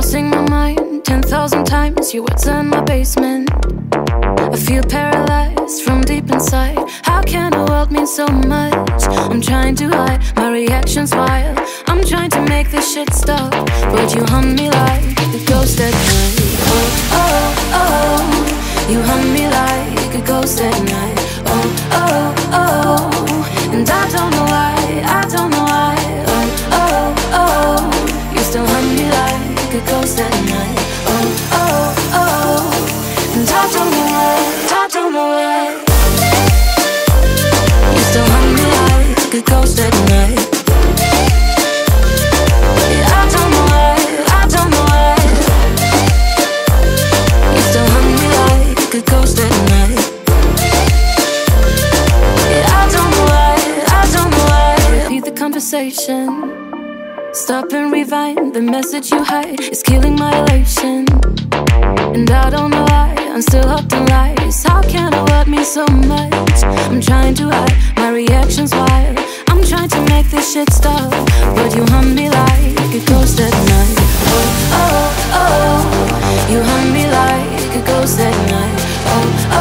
crossing my mind 10,000 times. Your words in my basement. I feel paralyzed from deep inside. How can a world mean so much? I'm trying to hide my reactions wild. I'm trying to make this shit stop, but you haunt me like a ghost at night. Oh, oh, oh, you haunt me like a ghost at night. Oh, oh, oh, and I don't know why, I don't know why. Oh, oh, oh, you still haunt me like a ghost at night. Oh, oh, oh, and I don't know why, I don't know why. You still haunt me like a ghost at night. I don't know why, I don't know why. You still haunt me like a ghost at night. Stop and rewind. The message you hide is killing my elation, and I don't know why. I'm still hooked on lies. How can it hurt me so much? I'm trying to hide my reactions wild. I'm trying to make this shit stop, but you haunt me like a ghost at night. Oh, oh, oh, you haunt me like a ghost at night. Oh, oh.